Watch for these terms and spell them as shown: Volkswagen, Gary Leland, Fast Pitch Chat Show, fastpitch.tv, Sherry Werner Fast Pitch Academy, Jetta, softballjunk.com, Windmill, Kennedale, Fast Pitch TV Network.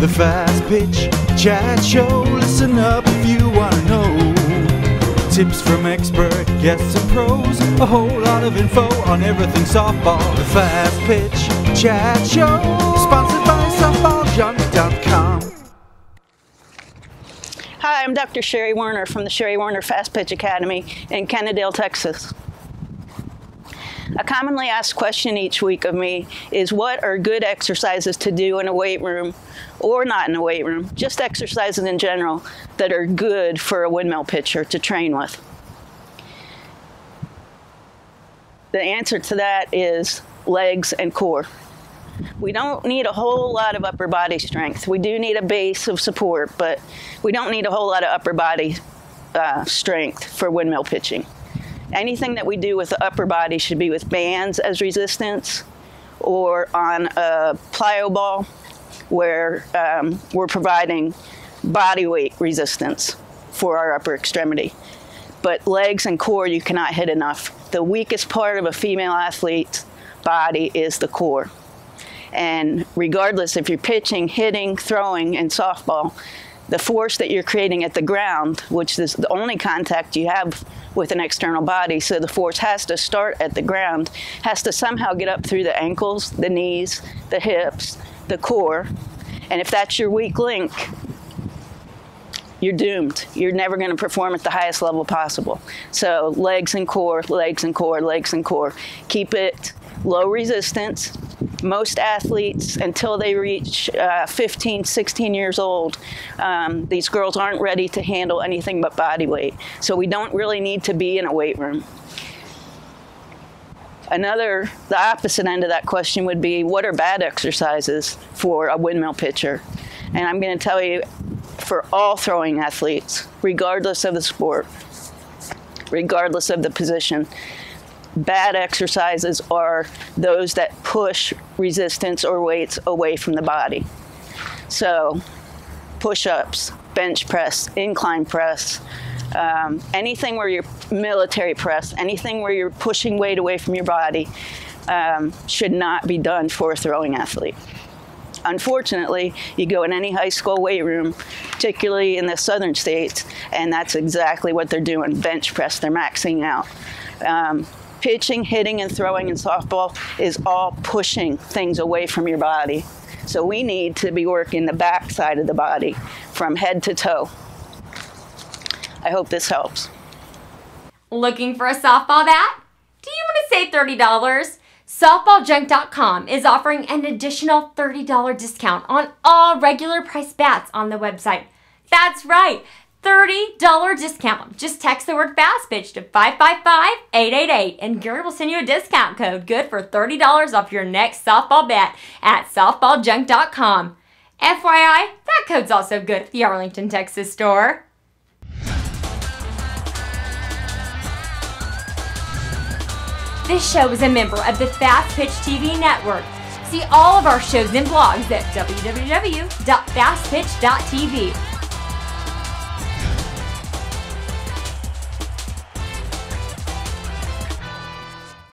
the Fast Pitch Chat Show. Listen up if you want to know. Tips from expert guests and pros. A whole lot of info on everything softball. The Fast Pitch Chat Show. Sponsored by softballjunk.com. Hi, I'm Dr. Sherry Werner from the Sherry Werner Fast Pitch Academy in Kennedale, Texas. A commonly asked question each week of me is, what are good exercises to do in a weight room, or not in a weight room, just exercises in general that are good for a windmill pitcher to train with? The answer to that is legs and core. We don't need a whole lot of upper body strength. We do need a base of support, but we don't need a whole lot of upper body strength for windmill pitching. Anything that we do with the upper body should be with bands as resistance, or on a plyo ball where we're providing body weight resistance for our upper extremity. But legs and core you cannot hit enough. The weakest part of a female athlete's body is the core. And regardless if you're pitching, hitting, throwing, and softball, the force that you're creating at the ground, which is the only contact you have with an external body, so the force has to start at the ground, has to somehow get up through the ankles, the knees, the hips, the core. And if that's your weak link, you're doomed. You're never going to perform at the highest level possible. So legs and core, legs and core, legs and core. Keep it low resistance. Most athletes, until they reach 15, 16 years old, these girls aren't ready to handle anything but body weight. So we don't really need to be in a weight room. The opposite end of that question would be, what are bad exercises for a windmill pitcher? And I'm going to tell you, for all throwing athletes, regardless of the sport, regardless of the position, bad exercises are those that push resistance or weights away from the body. So push-ups, bench press, incline press, anything where you're military press, anything where you're pushing weight away from your body should not be done for a throwing athlete. Unfortunately, you go in any high school weight room, particularly in the southern states, and that's exactly what they're doing. Bench press, they're maxing out. Pitching, hitting, and throwing in softball is all pushing things away from your body. So we need to be working the back side of the body from head to toe. I hope this helps. Looking for a softball bat? Do you want to save $30? Softballjunk.com is offering an additional $30 discount on all regular price bats on the website. That's right. $30 discount. Just text the word FASTPITCH to 555-888 and Gary will send you a discount code good for $30 off your next softball bat at softballjunk.com. FYI, that code's also good at the Arlington, Texas store. This show is a member of the Fast Pitch TV Network. See all of our shows and blogs at www.fastpitch.tv.